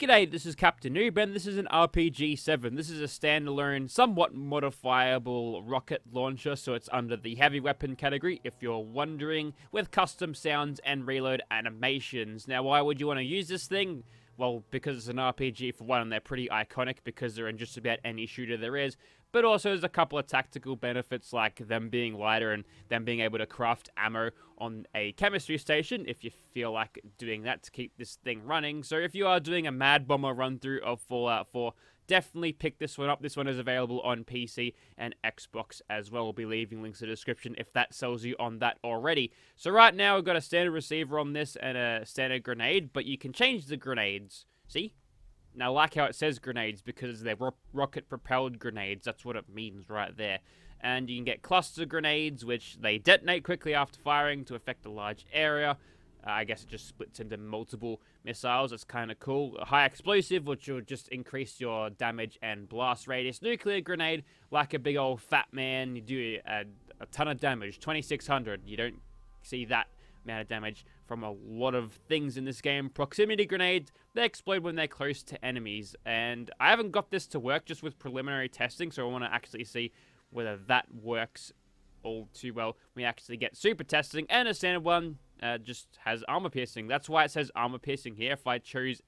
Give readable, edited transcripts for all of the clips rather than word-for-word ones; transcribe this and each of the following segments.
G'day, this is Captain Noob, and this is an RPG-7. This is a standalone, somewhat modifiable rocket launcher, so it's under the heavy weapon category, if you're wondering, with custom sounds and reload animations. Now, why would you want to use this thing? Well, because it's an RPG, for one, and they're pretty iconic because they're in just about any shooter there is, but also there's a couple of tactical benefits like them being lighter and them being able to craft ammo on a chemistry station if you feel like doing that to keep this thing running. So if you are doing a Mad Bomber run-through of Fallout 4, definitely pick this one up. This one is available on PC and Xbox as well. We'll be leaving links in the description if that sells you on that already. So right now we've got a standard receiver on this and a standard grenade, but you can change the grenades. See? Now, I like how it says grenades because they're rocket-propelled grenades. That's what it means right there. And you can get cluster grenades, which they detonate quickly after firing to affect a large area. I guess it just splits into multiple missiles. That's kind of cool. A high explosive, which will just increase your damage and blast radius. Nuclear grenade, like a big old fat man, you do a ton of damage. 2600. You don't see that amount of damage from a lot of things in this game. Proximity grenades, they explode when they're close to enemies, and I haven't got this to work just with preliminary testing, so I want to actually see whether that works all too well. We actually get super testing, and a standard one just has armor piercing. That's why it says armor piercing here. If I choose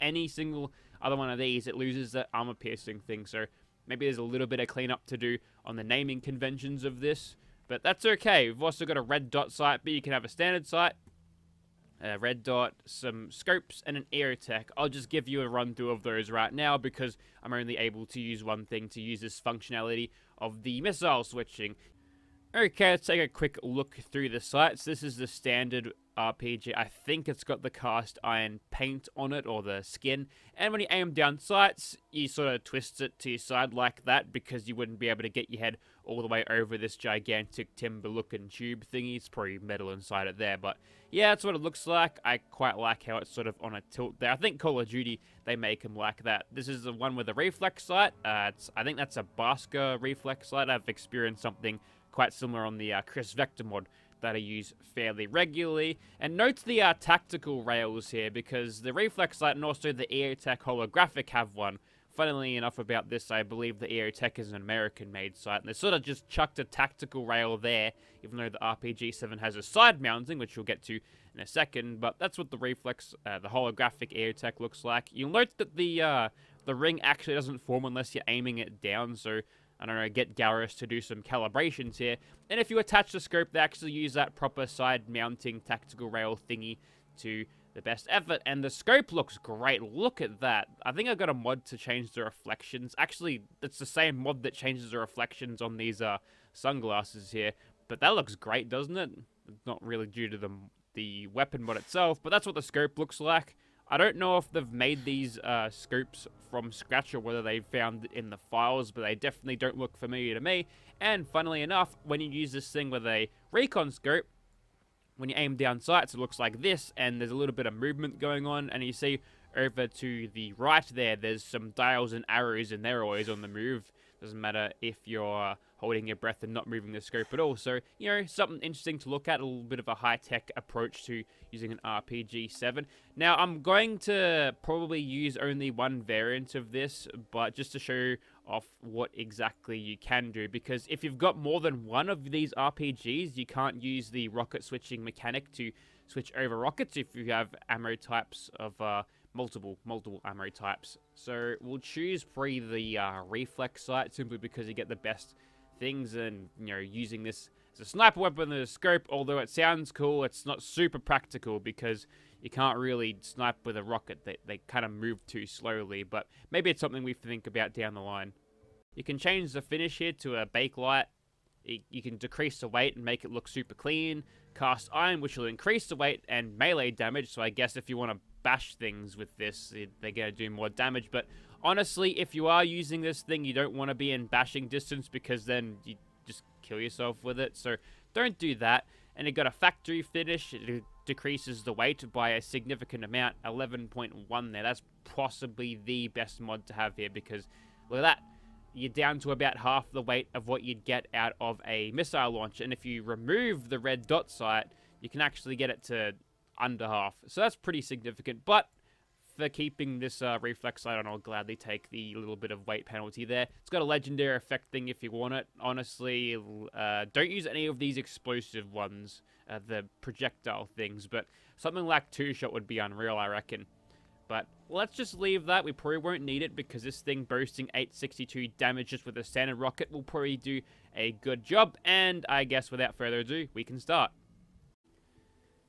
any single other one of these, it loses the armor piercing thing, so maybe there's a little bit of cleanup to do on the naming conventions of this. But that's okay. We've also got a red dot sight, but you can have a standard sight, a red dot, some scopes, and an EOTech. I'll just give you a run through of those right now because I'm only able to use one thing to use this functionality of the missile switching. Okay, let's take a quick look through the sights. This is the standard RPG. I think it's got the cast iron paint on it, or the skin. And when you aim down sights, you sort of twist it to your side like that because you wouldn't be able to get your head all the way over this gigantic timber-looking tube thingy. It's probably metal inside it there, but yeah, that's what it looks like. I quite like how it's sort of on a tilt there. I think Call of Duty, they make them like that. This is the one with a reflex sight. I think that's a Basca reflex sight. I've experienced something quite similar on the Chris Vector mod that I use fairly regularly. And note the tactical rails here, because the reflex sight and also the EOTech holographic have one. Funnily enough about this, I believe the EOTech is an American-made sight, and they sort of just chucked a tactical rail there, even though the RPG-7 has a side mounting, which we'll get to in a second. But that's what the the holographic EOTech looks like. You'll note that the ring actually doesn't form unless you're aiming it down, so I don't know, get Garrus to do some calibrations here. And if you attach the scope, they actually use that proper side-mounting tactical rail thingy to the best effort. And the scope looks great. Look at that. I think I got a mod to change the reflections. Actually, it's the same mod that changes the reflections on these sunglasses here. But that looks great, doesn't it? It's not really due to the weapon mod itself, but that's what the scope looks like. I don't know if they've made these scopes from scratch or whether they found it in the files, but they definitely don't look familiar to me. And funnily enough, when you use this thing with a recon scope, when you aim down sights, it looks like this, and there's a little bit of movement going on, and you see over to the right there, there's some dials and arrows, and they're always on the move. Doesn't matter if you're holding your breath and not moving the scope at all. So, you know, something interesting to look at, a little bit of a high-tech approach to using an RPG-7. Now, I'm going to probably use only one variant of this, but just to show off what exactly you can do, because if you've got more than one of these RPGs, you can't use the rocket switching mechanic to switch over rockets if you have ammo types of multiple ammo types. So we'll choose probably the reflex sight simply because you get the best things, and you know, using this as a sniper weapon with a scope, although it sounds cool, it's not super practical because you can't really snipe with a rocket. They kind of move too slowly, but maybe it's something we think about down the line. You can change the finish here to a bakelite. You can decrease the weight and make it look super clean. Cast iron, which will increase the weight and melee damage, so I guess if you want to bash things with this, they're going to do more damage. But honestly, if you are using this thing, you don't want to be in bashing distance because then you just kill yourself with it, so don't do that. And it got a factory finish. It decreases the weight by a significant amount, 11.1 there. That's possibly the best mod to have here because look at that. You're down to about half the weight of what you'd get out of a missile launcher. And if you remove the red dot sight, you can actually get it to under half. So that's pretty significant. But for keeping this reflex sight on, I'll gladly take the little bit of weight penalty there. It's got a legendary effect thing if you want it. Honestly, don't use any of these explosive ones, the projectile things, but something like two-shot would be unreal, I reckon. But let's just leave that. We probably won't need it because this thing boasting 862 damage just with a standard rocket will probably do a good job. And I guess without further ado, we can start.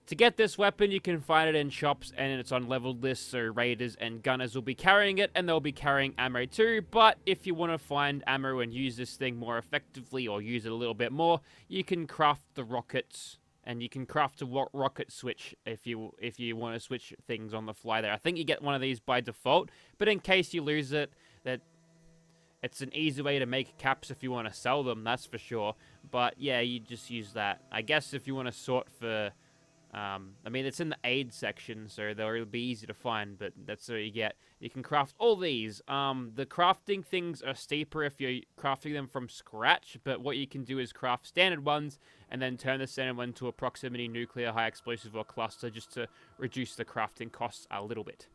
To get this weapon, you can find it in shops and it's on leveled lists, so raiders and gunners will be carrying it and they'll be carrying ammo too. But if you want to find ammo and use this thing more effectively or use it a little bit more, you can craft the rockets. And you can craft a rocket switch if you want to switch things on the fly there. I think you get one of these by default, but in case you lose it, that it's an easy way to make caps if you want to sell them, that's for sure. But yeah, you just use that. I guess if you want to sort for... I mean, it's in the aid section, so they'll be easy to find, but that's what you get. You can craft all these. The crafting things are steeper if you're crafting them from scratch, but what you can do is craft standard ones and then turn the standard one to a proximity nuclear, high explosive, or cluster just to reduce the crafting costs a little bit.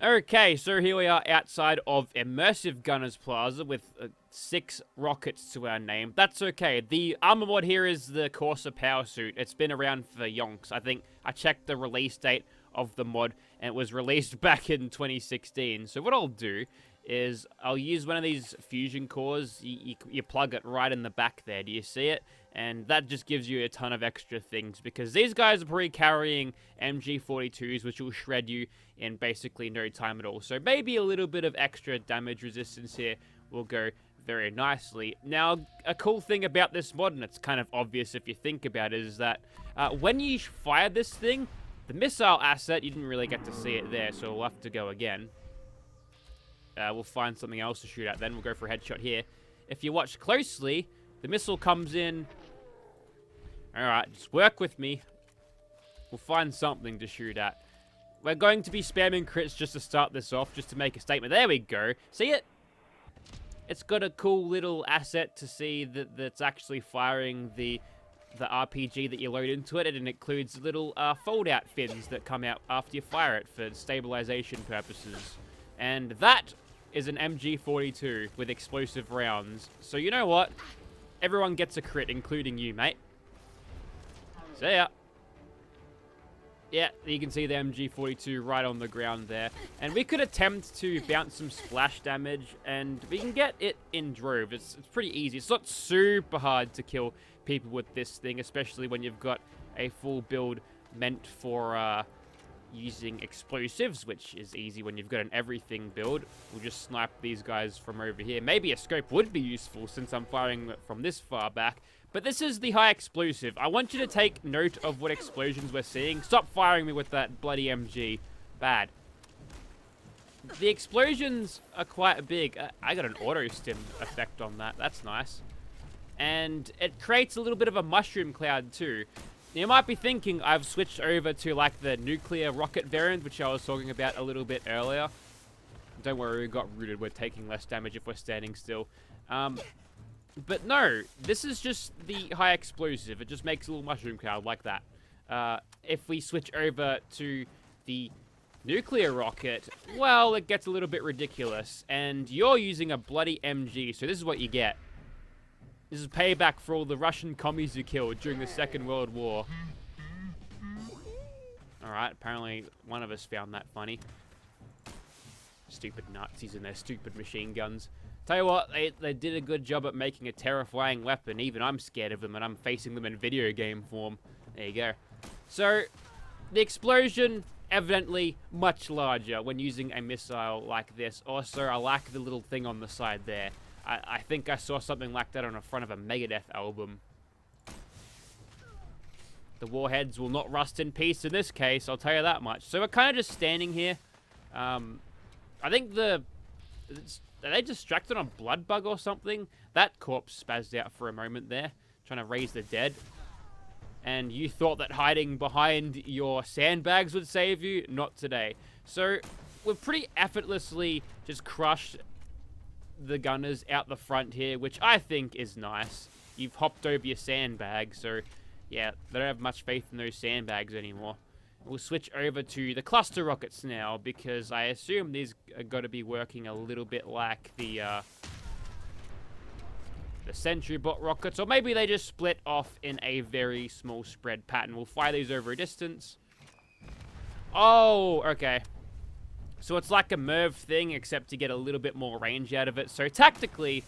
Okay, so here we are outside of Immersive Gunners Plaza with 6 rockets to our name. That's okay. The armor mod here is the Courser Power Suit. It's been around for yonks. I think I checked the release date of the mod, and it was released back in 2016. So what I'll do is I'll use one of these fusion cores. You plug it right in the back there. Do you see it? And that just gives you a ton of extra things because these guys are probably carrying MG 42s, which will shred you in basically no time at all. So maybe a little bit of extra damage resistance here will go very nicely. Now, a cool thing about this mod, and it's kind of obvious if you think about it, is that when you fire this thing, the missile asset, you didn't really get to see it there, so we'll have to go again. We'll find something else to shoot at, then we'll go for a headshot here. If you watch closely, the missile comes in. Alright, just work with me. We'll find something to shoot at. We're going to be spamming crits just to start this off, just to make a statement. There we go. See it? It's got a cool little asset to see that's actually firing the RPG that you load into it, and it includes little fold-out fins that come out after you fire it for stabilization purposes. And that is an MG 42 with explosive rounds. So you know what? Everyone gets a crit, including you, mate. See ya. Yeah, you can see the MG 42 right on the ground there. And we could attempt to bounce some splash damage, and we can get it in drove. It's pretty easy. It's not super hard to kill people with this thing, especially when you've got a full build meant for using explosives, which is easy when you've got an everything build. We'll just snipe these guys from over here. Maybe a scope would be useful since I'm firing from this far back. But this is the high explosive. I want you to take note of what explosions we're seeing. Stop firing me with that bloody MG. Bad. The explosions are quite big. I got an auto-stim effect on that. That's nice. And it creates a little bit of a mushroom cloud too. You might be thinking I've switched over to like the nuclear rocket variant, which I was talking about a little bit earlier. Don't worry, we got rooted. We're taking less damage if we're standing still. But no, this is just the high explosive. It just makes a little mushroom cloud like that. If we switch over to the nuclear rocket, well, it gets a little bit ridiculous. And you're using a bloody MG, so this is what you get. This is payback for all the Russian commies you killed during the Second World War. Alright, apparently one of us found that funny. Stupid Nazis and their stupid machine guns. Tell you what, they did a good job at making a terrifying weapon. Even I'm scared of them and I'm facing them in video game form. There you go. So, the explosion, evidently much larger when using a missile like this. Also, I like the little thing on the side there. I think I saw something like that on the front of a Megadeth album. The warheads will not rust in peace in this case, I'll tell you that much. So we're kind of just standing here. I think are they distracted on blood bug or something? That corpse spazzed out for a moment there, trying to raise the dead. And you thought that hiding behind your sandbags would save you? Not today. So we're pretty effortlessly just crushed the gunners out the front here, which I think is nice. You've hopped over your sandbags, so yeah, they don't have much faith in those sandbags anymore. We'll switch over to the cluster rockets now, because I assume these are going to be working a little bit like the sentry bot rockets, or maybe they just split off in a very small spread pattern. We'll fire these over a distance. Oh, okay. So it's like a MIRV thing, except to get a little bit more range out of it. So tactically,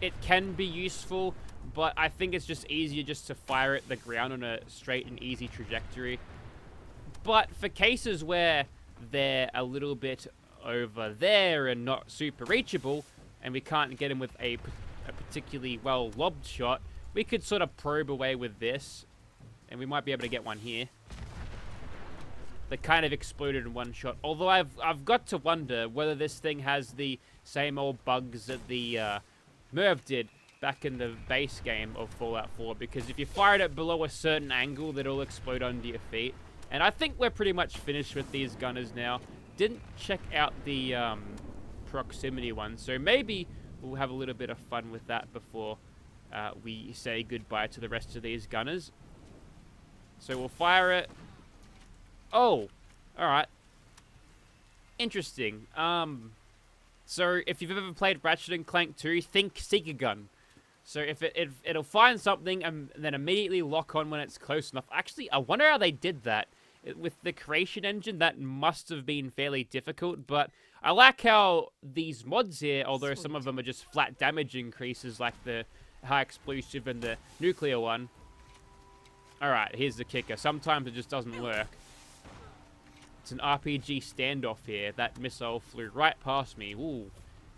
it can be useful, but I think it's just easier just to fire at the ground on a straight and easy trajectory. But for cases where they're a little bit over there and not super reachable, and we can't get them with a particularly well-lobbed shot, we could sort of probe away with this, and we might be able to get one here. They kind of exploded in one shot. Although I've got to wonder whether this thing has the same old bugs that the MIRV did back in the base game of Fallout 4. Because if you fire it below a certain angle, it'll explode under your feet. And I think we're pretty much finished with these gunners now. Didn't check out the proximity one. So maybe we'll have a little bit of fun with that before we say goodbye to the rest of these gunners. So we'll fire it. Oh, alright. Interesting. So if you've ever played Ratchet and Clank 2, think Seeker Gun. So it'll find something and then immediately lock on when it's close enough. Actually, I wonder how they did that. With the creation engine, that must have been fairly difficult, but I like how these mods here, although some of them are just flat damage increases, like the high explosive and the nuclear one. Alright, here's the kicker. Sometimes it just doesn't work. It's an RPG standoff here. That missile flew right past me. Ooh,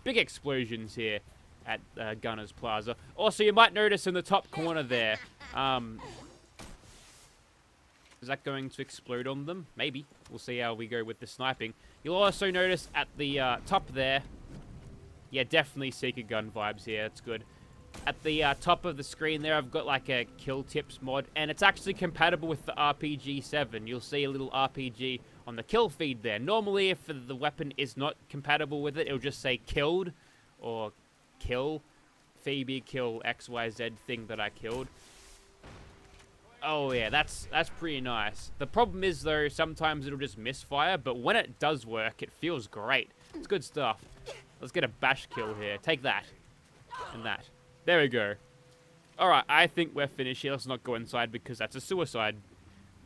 big explosions here at Gunners Plaza. Also, you might notice in the top corner there, is that going to explode on them? Maybe. We'll see how we go with the sniping. You'll also notice at the top there, yeah, definitely Seeker Gun vibes here. That's good. At the top of the screen there, I've got like a kill tips mod, and it's actually compatible with the RPG 7. You'll see a little RPG on the kill feed there. Normally, if the weapon is not compatible with it, it'll just say killed or kill. Phoebe kill XYZ thing that I killed. Oh yeah, that's pretty nice. The problem is though, sometimes it'll just misfire, but when it does work, it feels great. It's good stuff. Let's get a bash kill here. Take that. And that. There we go. Alright, I think we're finished here. Let's not go inside because that's a suicide.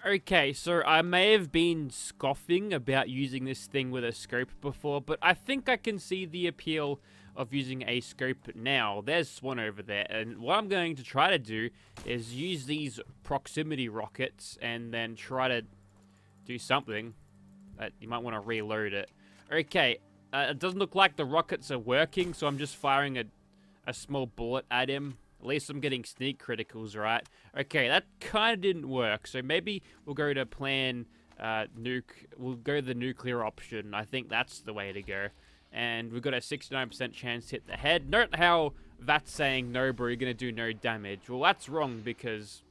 Okay, so I may have been scoffing about using this thing with a scope before, but I think I can see the appeal of using a scope now. There's Swan over there, and what I'm going to try to do is use these proximity rockets and then try to do something. You might want to reload it. Okay, it doesn't look like the rockets are working, so I'm just firing a small bullet at him. At least I'm getting sneak criticals, right? Okay, that kind of didn't work. So maybe we'll go to plan nuke. We'll go the nuclear option. I think that's the way to go. And we've got a 69% chance to hit the head. Note how that's saying no, bro, you're going to do no damage. Well, that's wrong because,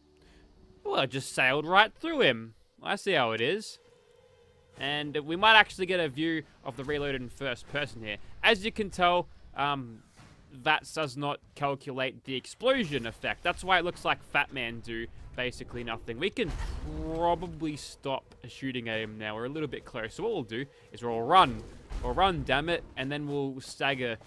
well, I just sailed right through him. I see how it is. And we might actually get a view of the reload in first person here. As you can tell, VATS does not calculate the explosion effect. That's why it looks like Fat Man do basically nothing. We can probably stop shooting at him now. We're a little bit close. So what we'll do is we'll run. We'll run, damn it. And then we'll stagger.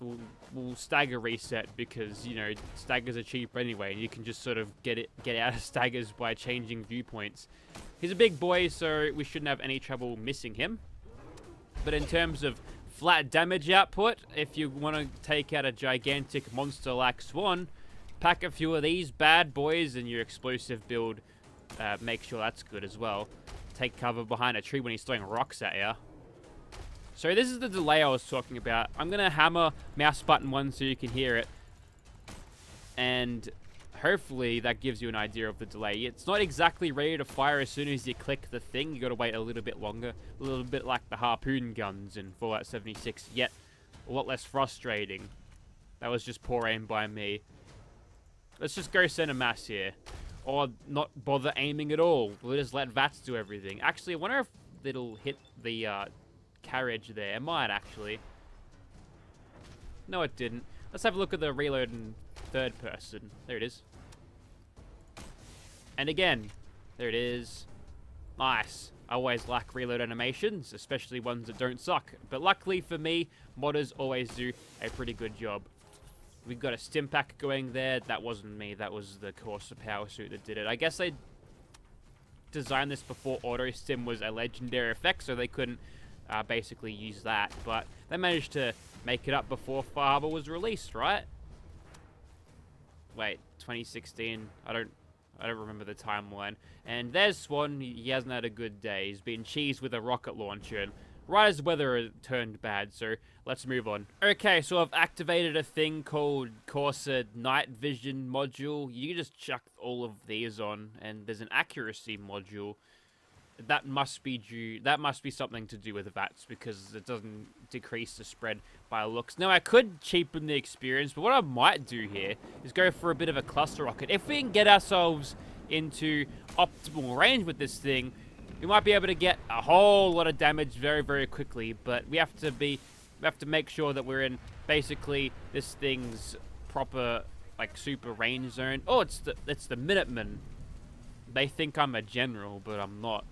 We'll stagger reset because, you know, staggers are cheap anyway. And you can just sort of get out of staggers by changing viewpoints. He's a big boy, so we shouldn't have any trouble missing him. But in terms of flat damage output, if you want to take out a gigantic monster like Swan, pack a few of these bad boys and your explosive build, make sure that's good as well. Take cover behind a tree when he's throwing rocks at you. So this is the delay I was talking about. I'm going to hammer mouse button one so you can hear it. And hopefully that gives you an idea of the delay. It's not exactly ready to fire as soon as you click the thing. You got to wait a little bit longer. A little bit like the harpoon guns in Fallout 76, yet a lot less frustrating. That was just poor aim by me. Let's just go center mass here. Or not bother aiming at all. We'll just let VATS do everything. Actually, I wonder if it'll hit the carriage there. It might, actually. No, it didn't. Let's have a look at the reload in third person. There it is. And again, there it is. Nice. I always like reload animations, especially ones that don't suck. But luckily for me, modders always do a pretty good job. We've got a stim pack going there. That wasn't me. That was the Courser Power Suit that did it. I guess they designed this before auto stim was a legendary effect, so they couldn't basically use that. But they managed to make it up before Far Harbor was released, right? Wait, 2016. I don't remember the timeline. And there's Swan. He hasn't had a good day. He's been cheesed with a rocket launcher. And right as weather turned bad, so let's move on. Okay, so I've activated a thing called Courser Night Vision module. You just chuck all of these on, and there's an accuracy module. That must be due. That must be something to do with VATS, because it doesn't decrease the spread by looks. Now, I could cheapen the experience, but what I might do here is go for a bit of a cluster rocket. If we can get ourselves into optimal range with this thing, we might be able to get a whole lot of damage very, very quickly. But we have to be, we have to make sure that we're in basically this thing's proper, like, super range zone. Oh, it's the Minutemen. They think I'm a general, but I'm not.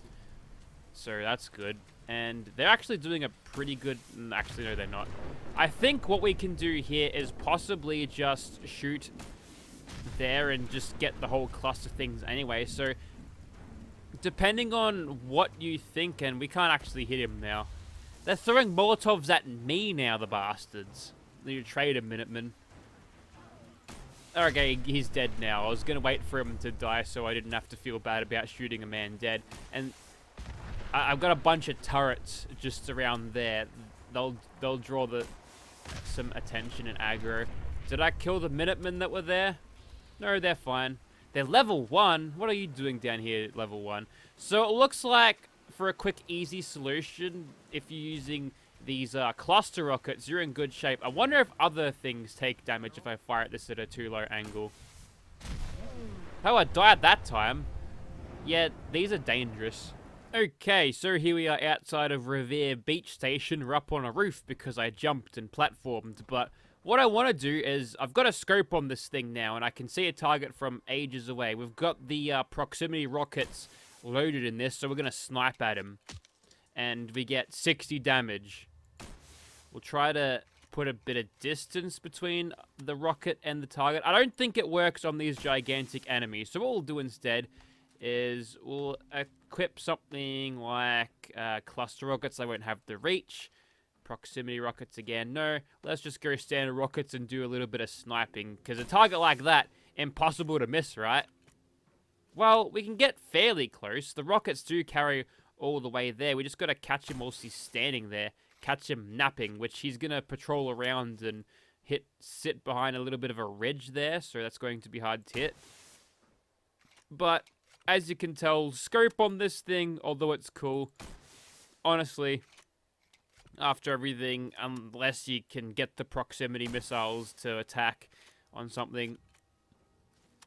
So that's good. And they're actually doing a pretty good... Actually, no, they're not. I think what we can do here is possibly just shoot there and just get the whole cluster of things anyway. So, depending on what you think... And we can't actually hit him now. They're throwing Molotovs at me now, the bastards. You trade a Minuteman. Okay, he's dead now. I was going to wait for him to die so I didn't have to feel bad about shooting a man dead. And... I've got a bunch of turrets just around there. They'll draw some attention and aggro. Did I kill the Minutemen that were there? No, they're fine. They're level 1. What are you doing down here, level 1? So it looks like for a quick, easy solution, if you're using these cluster rockets, you're in good shape. I wonder if other things take damage if I fire at this at a too low angle. Oh, I died that time. Yeah, these are dangerous. Okay, so here we are outside of Revere Beach Station. We're up on a roof because I jumped and platformed. But what I want to do is, I've got a scope on this thing now, and I can see a target from ages away. We've got the proximity rockets loaded in this, so we're going to snipe at him. And we get 60 damage. We'll try to put a bit of distance between the rocket and the target. I don't think it works on these gigantic enemies. So what we'll do instead is we'll equip something like cluster rockets. I won't have the reach. Proximity rockets again. No, let's just go standard rockets and do a little bit of sniping, because a target like that, impossible to miss, right? Well, we can get fairly close. The rockets do carry all the way there. We just got to catch him whilst he's standing there. Catch him napping, which he's going to patrol around and sit behind a little bit of a ridge there, so that's going to be hard to hit. But... as you can tell, scope on this thing, although it's cool. Honestly, after everything, unless you can get the proximity missiles to attack on something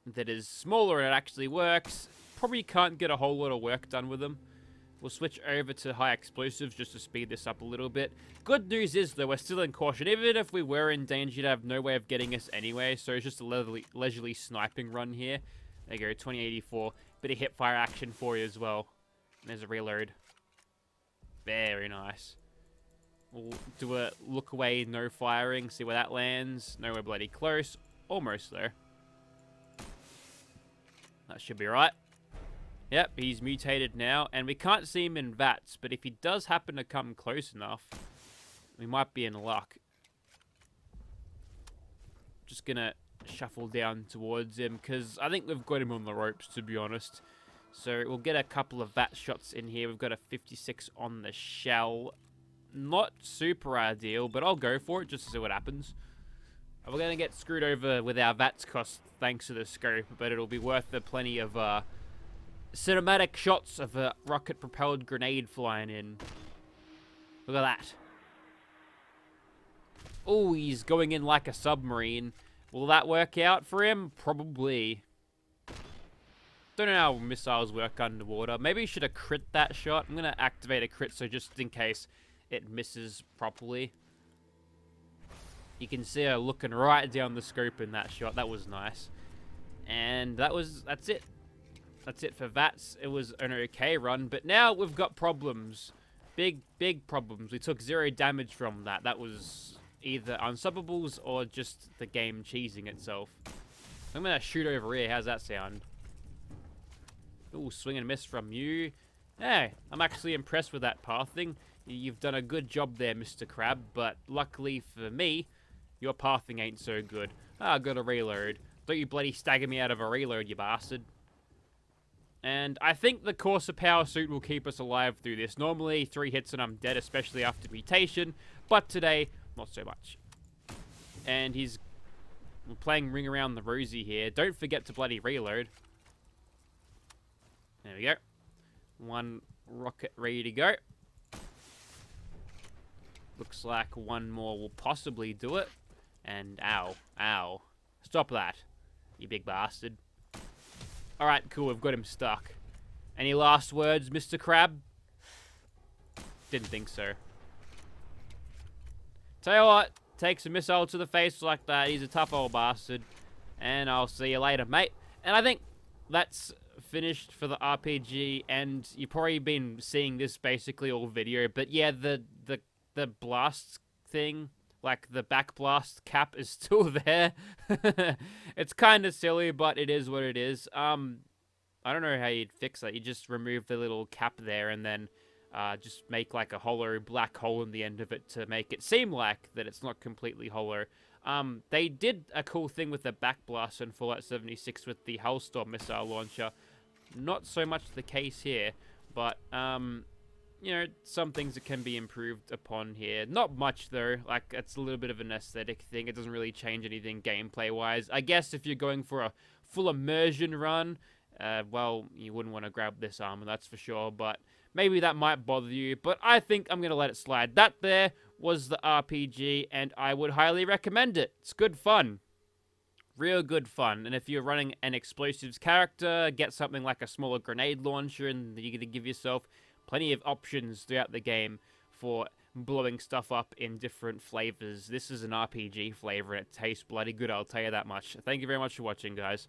that is smaller and it actually works, probably can't get a whole lot of work done with them. We'll switch over to high explosives just to speed this up a little bit. Good news is, though, we're still in caution. Even if we were in danger, you'd have no way of getting us anyway, so it's just a leisurely sniping run here. There you go, 2084. Bit of hip fire action for you as well. And there's a reload. Very nice. We'll do a look away, no firing, see where that lands. Nowhere bloody close. Almost there. That should be right. Yep, he's mutated now. And we can't see him in VATS, but if he does happen to come close enough, we might be in luck. Just gonna shuffle down towards him, because I think we've got him on the ropes, to be honest. So we'll get a couple of VAT shots in here. We've got a 56 on the shell. Not super ideal, but I'll go for it just to see what happens. We're going to get screwed over with our VATS cost thanks to the scope, but it'll be worth the plenty of cinematic shots of a rocket propelled grenade flying in. Look at that. Oh, he's going in like a submarine. Will that work out for him? Probably. Don't know how missiles work underwater. Maybe you should have crit that shot. I'm going to activate a crit, so just in case it misses properly. You can see her looking right down the scope in that shot. That was nice. And that's it. That's it for VATS. It was an okay run, but now we've got problems. Big, big problems. We took 0 damage from that. That was either unsubbables or just the game cheesing itself. I'm going to shoot over here. How's that sound? Ooh, swing and miss from you. Hey, I'm actually impressed with that pathing. You've done a good job there, Mr. Crab, but luckily for me, your pathing ain't so good. Ah, gotta reload. Don't you bloody stagger me out of a reload, you bastard. And I think the Courser Power Suit will keep us alive through this. Normally, 3 hits and I'm dead, especially after mutation. But today, not so much. And he's playing Ring Around the Rosie here. Don't forget to bloody reload. There we go. 1 rocket ready to go. Looks like 1 more will possibly do it. And ow, ow. Stop that, you big bastard. Alright, cool, we've got him stuck. Any last words, Mr. Crab? Didn't think so. Tell you what, takes a missile to the face like that. He's a tough old bastard. And I'll see you later, mate. And I think that's finished for the RPG, and you've probably been seeing this basically all video, but yeah, the blast thing, like the back blast cap is still there. It's kind of silly, but it is what it is. I don't know how you'd fix that. You just remove the little cap there and then just make like a hollow black hole in the end of it to make it seem like that it's not completely hollow. They did a cool thing with the back blast in Fallout 76 with the Hellstorm Missile Launcher. Not so much the case here, but you know, some things that can be improved upon here. Not much, though. Like, it's a little bit of an aesthetic thing. It doesn't really change anything gameplay-wise. I guess if you're going for a full immersion run, well, you wouldn't want to grab this armor, that's for sure. But maybe that might bother you. But I think I'm going to let it slide. That there was the RPG, and I would highly recommend it. It's good fun. Real good fun. And if you're running an explosives character, get something like a smaller grenade launcher, and you're going to give yourself plenty of options throughout the game for blowing stuff up in different flavors. This is an RPG flavor, and it tastes bloody good, I'll tell you that much. Thank you very much for watching, guys.